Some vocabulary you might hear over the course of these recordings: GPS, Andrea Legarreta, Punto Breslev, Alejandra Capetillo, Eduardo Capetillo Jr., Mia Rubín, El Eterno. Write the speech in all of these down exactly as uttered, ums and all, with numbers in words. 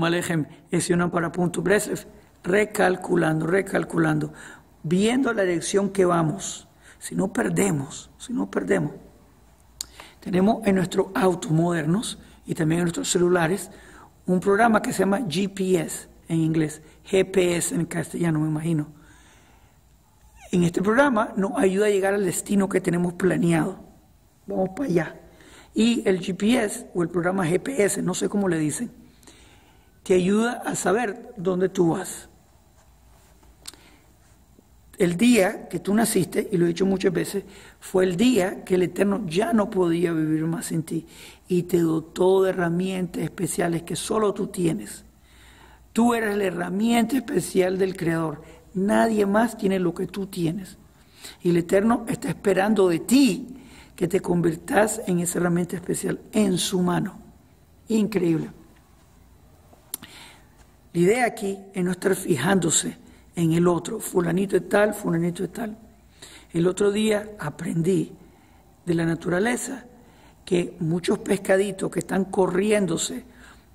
como Alejem Esionan para Punto Breslev, recalculando, recalculando, viendo la dirección que vamos. Si no perdemos, si no perdemos. Tenemos en nuestros autos modernos y también en nuestros celulares un programa que se llama G P S en inglés, G P S en castellano me imagino. En este programa nos ayuda a llegar al destino que tenemos planeado. Vamos para allá. Y el G P S o el programa G P S, no sé cómo le dicen, te ayuda a saber dónde tú vas. El día que tú naciste, y lo he dicho muchas veces, fue el día que el Eterno ya no podía vivir más sin ti y te dotó de herramientas especiales que solo tú tienes. Tú eres la herramienta especial del Creador. Nadie más tiene lo que tú tienes. Y el Eterno está esperando de ti que te conviertas en esa herramienta especial, en su mano. Increíble. La idea aquí es no estar fijándose en el otro, fulanito es tal, fulanito es tal. El otro día aprendí de la naturaleza que muchos pescaditos que están corriéndose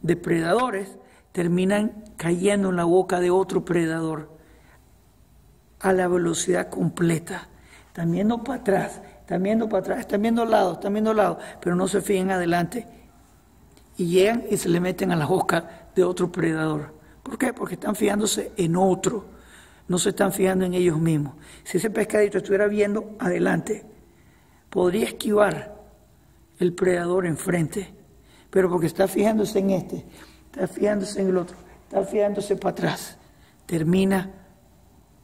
de predadores terminan cayendo en la boca de otro predador a la velocidad completa. Están viendo para atrás, están viendo para atrás, están viendo al lado, están viendo al lado, pero no se fijan adelante y llegan y se le meten a la boca de otro predador. ¿Por qué? Porque están fijándose en otro. No se están fijando en ellos mismos. Si ese pescadito estuviera viendo adelante, podría esquivar el predador enfrente, pero porque está fijándose en este, está fijándose en el otro, está fijándose para atrás, termina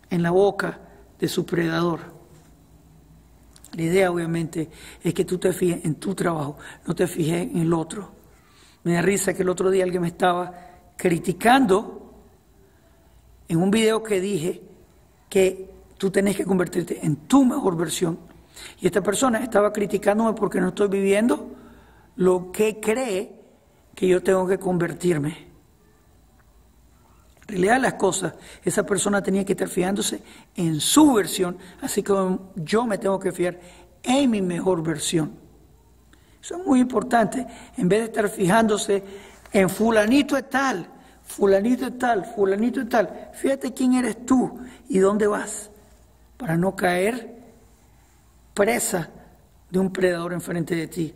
en la boca de su predador. La idea obviamente es que tú te fijes en tu trabajo, no te fijes en el otro. Me da risa que el otro día alguien me estaba criticando en un video que dije que tú tenés que convertirte en tu mejor versión. Y esta persona estaba criticándome porque no estoy viviendo lo que cree que yo tengo que convertirme. En realidad de las cosas, esa persona tenía que estar fijándose en su versión, así como yo me tengo que fijar en mi mejor versión. Eso es muy importante. En vez de estar fijándose en fulanito es tal, fulanito es tal, fulanito es tal. Fíjate quién eres tú y dónde vas para no caer presa de un predador enfrente de ti.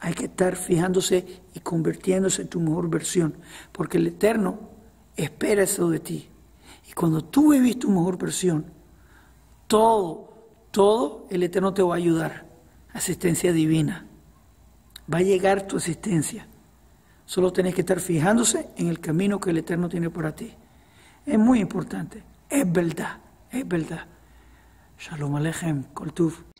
Hay que estar fijándose y convirtiéndose en tu mejor versión, porque el Eterno espera eso de ti. Y cuando tú vivís tu mejor versión, todo, todo el Eterno te va a ayudar. Asistencia divina. Va a llegar tu asistencia. Solo tenés que estar fijándose en el camino que el Eterno tiene para ti. Es muy importante. Es verdad. Es verdad. Shalom Aleichem. Kol Tuv.